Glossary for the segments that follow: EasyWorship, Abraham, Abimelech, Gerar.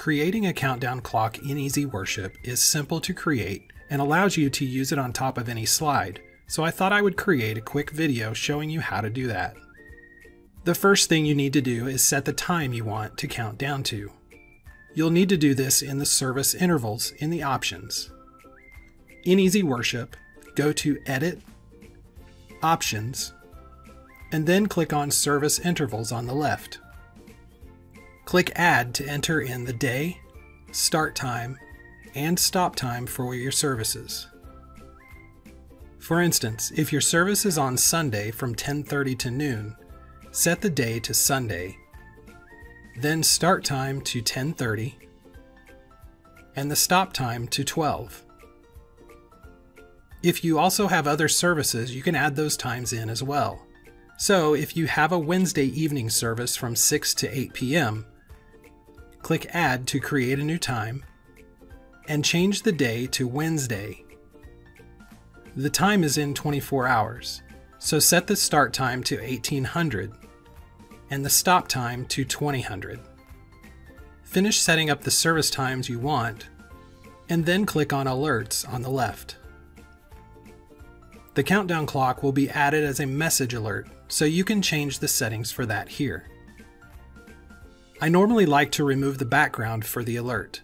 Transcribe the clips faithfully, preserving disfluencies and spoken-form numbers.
Creating a countdown clock in EasyWorship is simple to create and allows you to use it on top of any slide, so I thought I would create a quick video showing you how to do that. The first thing you need to do is set the time you want to count down to. You'll need to do this in the service intervals in the options. In EasyWorship, go to Edit, Options, and then click on Service Intervals on the left. Click Add to enter in the day, start time, and stop time for your services. For instance, if your service is on Sunday from ten thirty to noon, set the day to Sunday, then start time to ten thirty, and the stop time to twelve. If you also have other services, you can add those times in as well. So if you have a Wednesday evening service from six to eight p m, click Add to create a new time, and change the day to Wednesday. The time is in twenty-four hours, so set the start time to eighteen hundred, and the stop time to twenty hundred. Finish setting up the service times you want, and then click on Alerts on the left. The countdown clock will be added as a message alert, so you can change the settings for that here. I normally like to remove the background for the alert.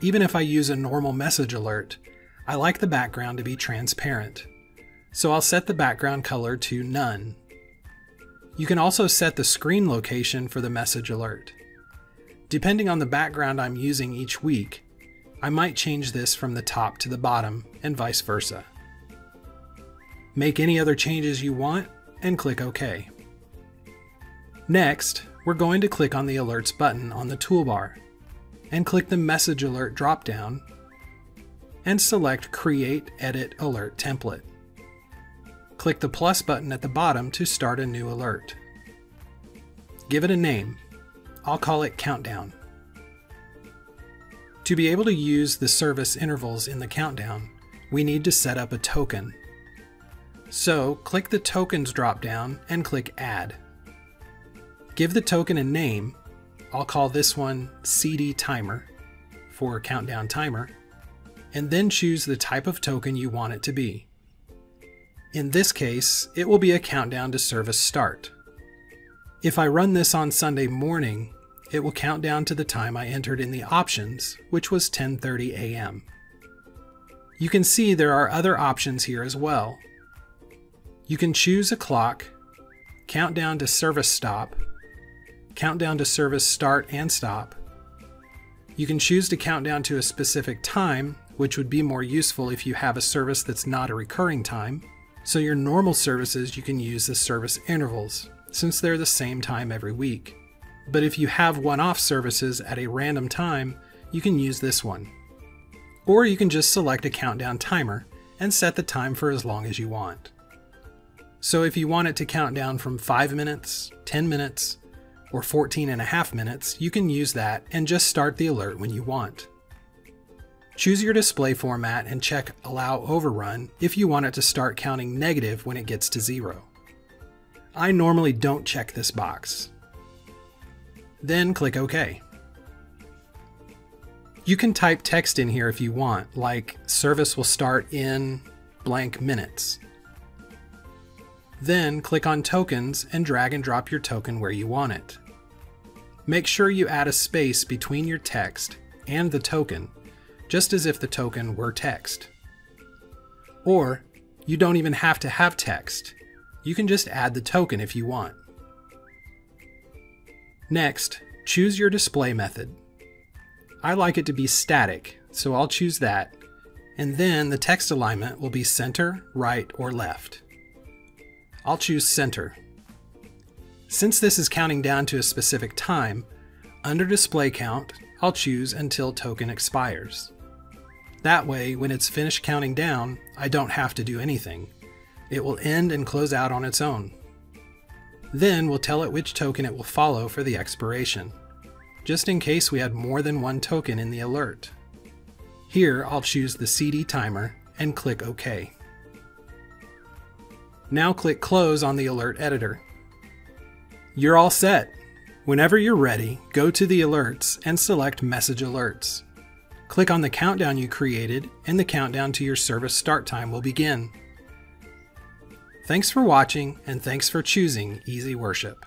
Even if I use a normal message alert, I like the background to be transparent, so I'll set the background color to none. You can also set the screen location for the message alert. Depending on the background I'm using each week, I might change this from the top to the bottom and vice versa. Make any other changes you want, and click OK. Next, we're going to click on the Alerts button on the toolbar, and click the Message Alert dropdown, and select Create Edit Alert Template. Click the plus button at the bottom to start a new alert. Give it a name. I'll call it Countdown. To be able to use the service intervals in the countdown, we need to set up a token. So, click the Tokens dropdown and click Add. Give the token a name. I'll call this one C D Timer for Countdown Timer, and then choose the type of token you want it to be. In this case, it will be a countdown to service start. If I run this on Sunday morning, it will count down to the time I entered in the options, which was ten thirty a m You can see there are other options here as well. You can choose a clock, countdown to service stop, countdown to service start and stop. You can choose to count down to a specific time, which would be more useful if you have a service that's not a recurring time. So your normal services, you can use the service intervals, since they're the same time every week. But if you have one-off services at a random time, you can use this one. Or you can just select a countdown timer and set the time for as long as you want. So if you want it to count down from five minutes, ten minutes, or fourteen and a half minutes, you can use that and just start the alert when you want. Choose your display format and check Allow Overrun if you want it to start counting negative when it gets to zero. I normally don't check this box. Then click OK. You can type text in here if you want, like service will start in blank minutes. Then click on Tokens and drag and drop your token where you want it. Make sure you add a space between your text and the token, just as if the token were text. Or you don't even have to have text. You can just add the token if you want. Next, choose your display method. I like it to be static, so I'll choose that, and then the text alignment will be center, right, or left. I'll choose Center. Since this is counting down to a specific time, under Display Count, I'll choose Until Token Expires. That way, when it's finished counting down, I don't have to do anything. It will end and close out on its own. Then we'll tell it which token it will follow for the expiration, just in case we had more than one token in the alert. Here, I'll choose the C D Timer and click OK. Now click Close on the Alert Editor. You're all set. Whenever you're ready, go to the alerts and select Message Alerts. Click on the countdown you created and the countdown to your service start time will begin. Thanks for watching and thanks for choosing EasyWorship.